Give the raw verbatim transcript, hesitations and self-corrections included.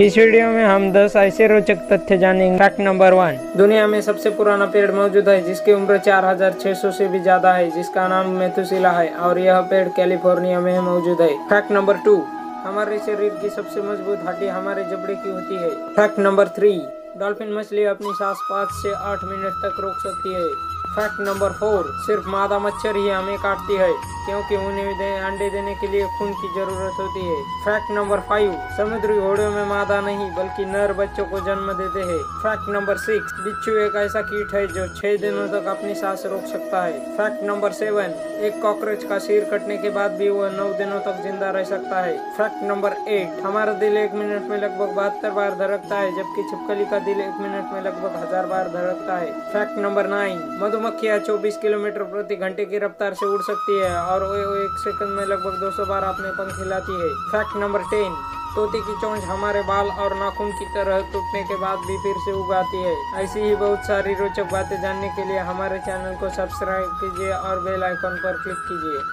इस वीडियो में हम दस ऐसे रोचक तथ्य जानेंगे। फैक्ट नंबर वन, दुनिया में सबसे पुराना पेड़ मौजूद है जिसकी उम्र चार हज़ार छह सौ से भी ज्यादा है, जिसका नाम मेथुसेला है और यह पेड़ कैलिफोर्निया में मौजूद है। फैक्ट नंबर टू, हमारे शरीर की सबसे मजबूत हड्डी हमारे जबड़े की होती है। फैक्ट नंबर थ्री, डॉल्फिन मछली अपनी सांस पाँच से आठ मिनट तक रोक सकती है। फैक्ट नंबर फोर, सिर्फ मादा मच्छर ही हमें काटती है क्योंकि उन्हें अंडे देने के लिए खून की जरूरत होती है। फैक्ट नंबर फाइव, समुद्री घोड़ों में मादा नहीं बल्कि नर बच्चों को जन्म देते हैं। फैक्ट नंबर सिक्स, बिच्छू एक ऐसा कीट है जो छह दिनों तक अपनी सांस रोक सकता है। फैक्ट नंबर सेवन, एक कॉकरोच का सिर कटने के बाद भी वह नौ दिनों तक जिंदा रह सकता है। फैक्ट नंबर एट, हमारा दिल एक मिनट में लगभग बहत्तर बार धड़कता है जबकि छिपकली का दिल एक मिनट में लगभग हजार बार धड़कता है। फैक्ट नंबर नाइन, मधुमक्खियाँ चौबीस किलोमीटर प्रति घंटे की रफ्तार से उड़ सकती है और वो एक सेकंड में लगभग दो सौ बार अपने पंख हिलाती है। फैक्ट नंबर टेन, तोते की चोंच हमारे बाल और नाखून की तरह टूटने के बाद भी फिर से उगाती है। ऐसी ही बहुत सारी रोचक बातें जानने के लिए हमारे चैनल को सब्सक्राइब कीजिए और बेल आइकॉन पर क्लिक कीजिए।